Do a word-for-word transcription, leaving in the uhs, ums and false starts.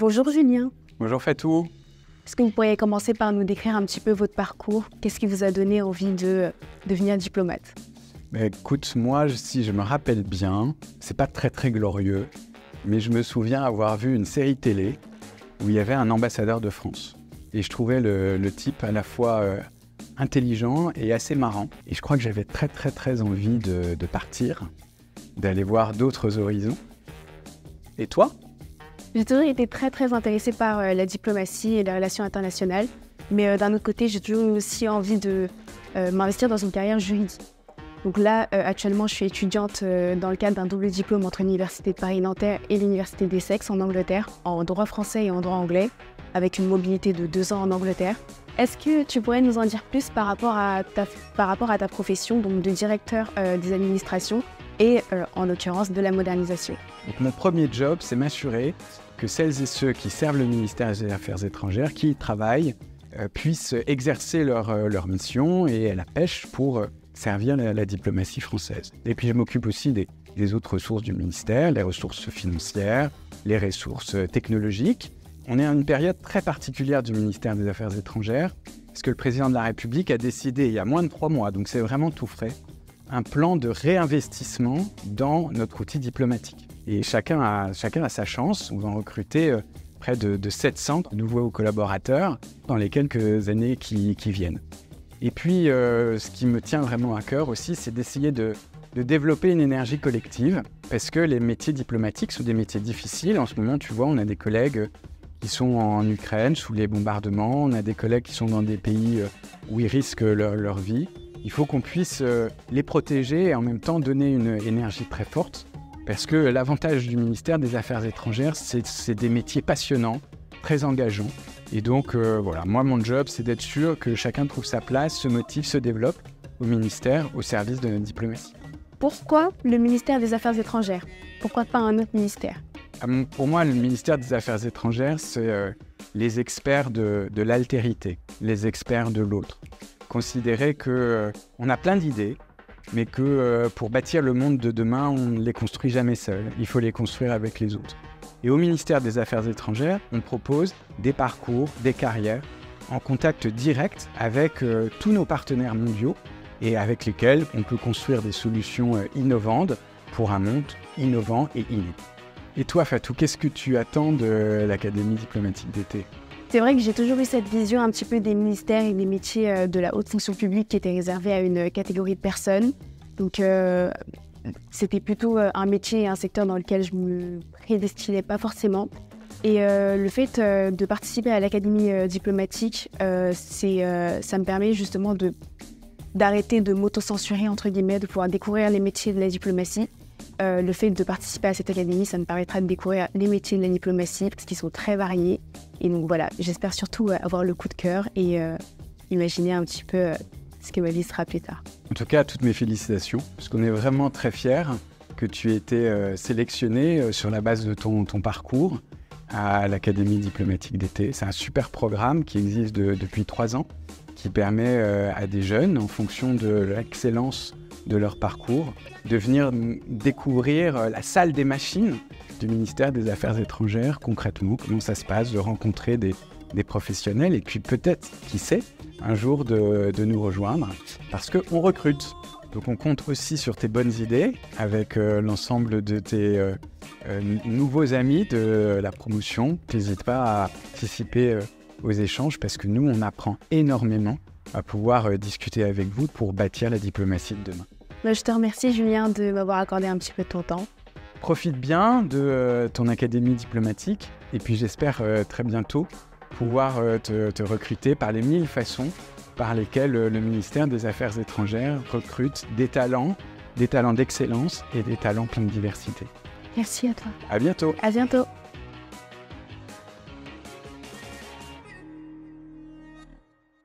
Bonjour Julien. Bonjour Fatou. Est-ce que vous pourriez commencer par nous décrire un petit peu votre parcours? Qu'est-ce qui vous a donné envie de devenir diplomate? Bah, écoute, moi, si je me rappelle bien, c'est pas très très glorieux, mais je me souviens avoir vu une série télé où il y avait un ambassadeur de France. Et je trouvais le, le type à la fois euh, intelligent et assez marrant. Et je crois que j'avais très très très envie de, de partir, d'aller voir d'autres horizons. Et toi? J'ai toujours été très très intéressée par euh, la diplomatie et les relations internationales. Mais euh, d'un autre côté, j'ai toujours eu aussi envie de euh, m'investir dans une carrière juridique. Donc là, euh, actuellement, je suis étudiante euh, dans le cadre d'un double diplôme entre l'Université de Paris Nanterre et l'Université d'Essex en Angleterre, en droit français et en droit anglais, avec une mobilité de deux ans en Angleterre. Est-ce que tu pourrais nous en dire plus par rapport à ta, par rapport à ta profession, donc de directeur euh, des administrations et, euh, en l'occurrence, de la modernisation? Donc, mon premier job, c'est m'assurer que celles et ceux qui servent le ministère des Affaires étrangères, qui y travaillent, euh, puissent exercer leur, euh, leur mission et à la pêche pour... Euh, servir la, la diplomatie française. Et puis je m'occupe aussi des, des autres ressources du ministère, les ressources financières, les ressources technologiques. On est à une période très particulière du ministère des Affaires étrangères, parce que le président de la République a décidé il y a moins de trois mois, donc c'est vraiment tout frais, un plan de réinvestissement dans notre outil diplomatique. Et chacun a, chacun a sa chance. On va en recruter euh, près de, de sept cents nouveaux collaborateurs dans les quelques années qui, qui viennent. Et puis, euh, ce qui me tient vraiment à cœur aussi, c'est d'essayer de, de développer une énergie collective, parce que les métiers diplomatiques sont des métiers difficiles. En ce moment, tu vois, on a des collègues qui sont en Ukraine sous les bombardements, on a des collègues qui sont dans des pays où ils risquent leur, leur vie. Il faut qu'on puisse les protéger et en même temps donner une énergie très forte, parce que l'avantage du ministère des Affaires étrangères, c'est, c'est des métiers passionnants, très engageants. Et donc, euh, voilà, moi, mon job, c'est d'être sûr que chacun trouve sa place, se motive, se développe au ministère, au service de notre diplomatie. Pourquoi le ministère des Affaires étrangères? Pourquoi pas un autre ministère? euh, Pour moi, le ministère des Affaires étrangères, c'est euh, les experts de, de l'altérité, les experts de l'autre. Considérer qu'on euh, a plein d'idées, mais que euh, pour bâtir le monde de demain, on ne les construit jamais seul. Il faut les construire avec les autres. Et au ministère des Affaires étrangères, on propose des parcours, des carrières en contact direct avec euh, tous nos partenaires mondiaux et avec lesquels on peut construire des solutions euh, innovantes pour un monde innovant et inédit. Et toi Fatou, qu'est-ce que tu attends de l'Académie diplomatique d'été? C'est vrai que j'ai toujours eu cette vision un petit peu des ministères et des métiers euh, de la haute fonction publique qui étaient réservés à une catégorie de personnes. Donc... Euh... C'était plutôt un métier et un secteur dans lequel je ne me prédestinais pas forcément. Et euh, le fait euh, de participer à l'Académie euh, diplomatique, euh, c'est, euh, ça me permet justement de, d'arrêter de m'auto-censurer, entre guillemets, de pouvoir découvrir les métiers de la diplomatie. Euh, le fait de participer à cette académie, ça me permettra de découvrir les métiers de la diplomatie, parce qu'ils sont très variés. Et donc voilà, j'espère surtout avoir le coup de cœur et euh, imaginer un petit peu... Euh, ce que ma vie sera plus tard. En tout cas, toutes mes félicitations, parce qu'on est vraiment très fiers que tu aies été euh, sélectionné euh, sur la base de ton, ton parcours à l'Académie diplomatique d'été. C'est un super programme qui existe de, depuis trois ans, qui permet euh, à des jeunes, en fonction de l'excellence de leur parcours, de venir découvrir euh, la salle des machines du ministère des Affaires étrangères, concrètement, comment ça se passe, de rencontrer des, des professionnels, et puis peut-être, qui sait, un jour de, de nous rejoindre, parce qu'on recrute. Donc on compte aussi sur tes bonnes idées avec euh, l'ensemble de tes euh, euh, nouveaux amis de euh, la promotion. N'hésite pas à participer euh, aux échanges, parce que nous, on apprend énormément à pouvoir euh, discuter avec vous pour bâtir la diplomatie de demain. Je te remercie Julien de m'avoir accordé un petit peu de ton temps. Profite bien de euh, ton académie diplomatique, et puis j'espère euh, très bientôt pouvoir te, te recruter par les mille façons par lesquelles le ministère des Affaires étrangères recrute des talents, des talents d'excellence et des talents pleins de diversité. Merci à toi. À bientôt. À bientôt.